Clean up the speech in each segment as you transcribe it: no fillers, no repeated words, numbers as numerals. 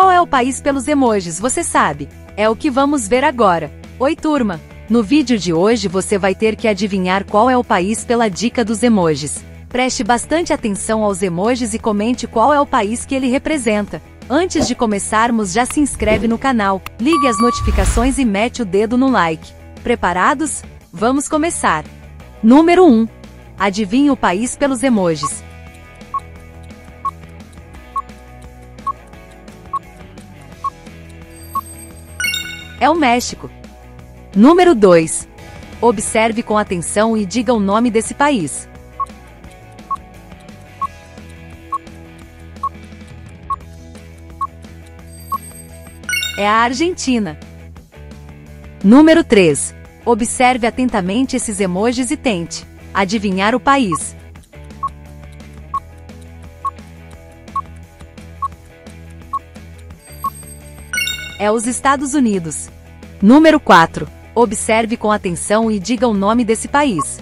Qual é o país pelos emojis, você sabe? É o que vamos ver agora. Oi, turma! No vídeo de hoje você vai ter que adivinhar qual é o país pela dica dos emojis. Preste bastante atenção aos emojis e comente qual é o país que ele representa. Antes de começarmos, já se inscreve no canal, ligue as notificações e mete o dedo no like. Preparados? Vamos começar! Número 1. Adivinhe o país pelos emojis. É o México. Número 2. Observe com atenção e diga o nome desse país. É a Argentina. Número 3. Observe atentamente esses emojis e tente adivinhar o país. É os Estados Unidos. Número 4. Observe com atenção e diga o nome desse país.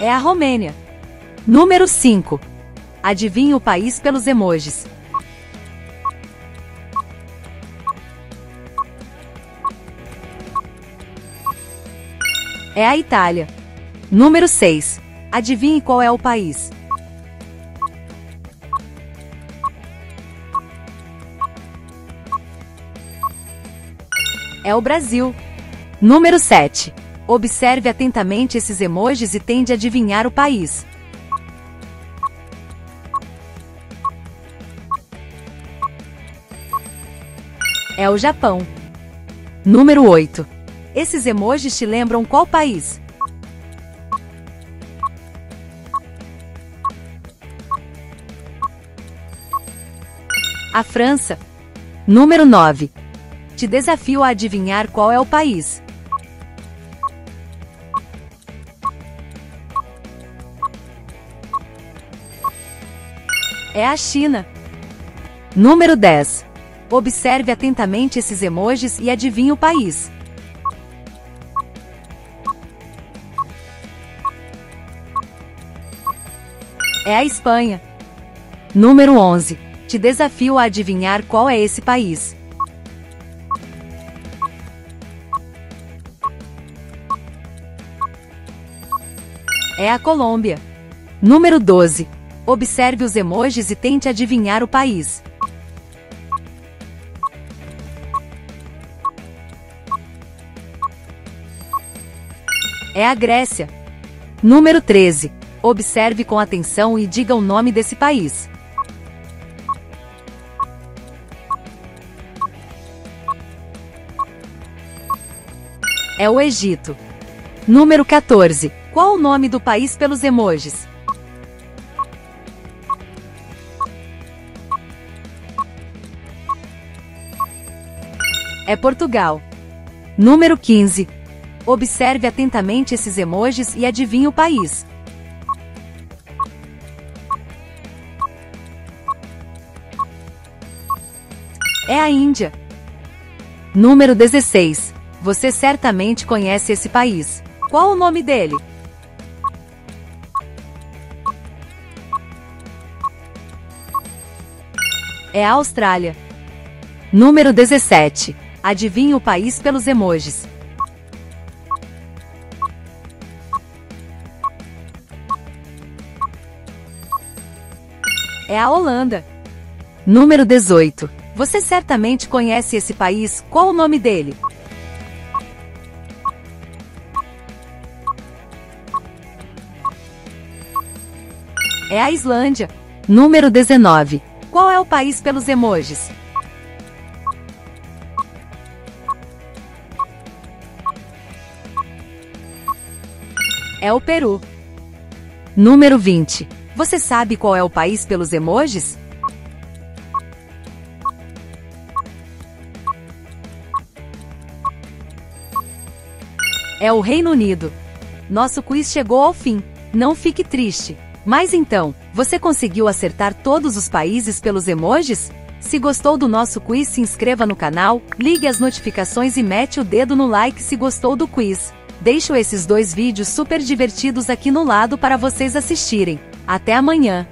É a Romênia. Número 5. Adivinhe o país pelos emojis. É a Itália. Número 6. Adivinhe qual é o país. É o Brasil. Número 7. Observe atentamente esses emojis e tente adivinhar o país. É o Japão. Número 8. Esses emojis te lembram qual país? A França. Número 9. Te desafio a adivinhar qual é o país. É a China. Número 10. Observe atentamente esses emojis e adivinhe o país. É a Espanha. Número 11. Te desafio a adivinhar qual é esse país. É a Colômbia. Número 12. Observe os emojis e tente adivinhar o país. É a Grécia. Número 13. Observe com atenção e diga o nome desse país. É o Egito. Número 14. Qual o nome do país pelos emojis? É Portugal. Número 15. Observe atentamente esses emojis e adivinhe o país. É a Índia. Número 16. Você certamente conhece esse país. Qual o nome dele? É a Austrália. Número 17. Adivinhe o país pelos emojis. É a Holanda. Número 18. Você certamente conhece esse país, qual o nome dele? É a Islândia. Número 19. Qual é o país pelos emojis? É o Peru. Número 20. Você sabe qual é o país pelos emojis? É o Reino Unido. Nosso quiz chegou ao fim. Não fique triste. Mas então, você conseguiu acertar todos os países pelos emojis? Se gostou do nosso quiz, se inscreva no canal, ligue as notificações e mete o dedo no like se gostou do quiz. Deixo esses dois vídeos super divertidos aqui no lado para vocês assistirem. Até amanhã!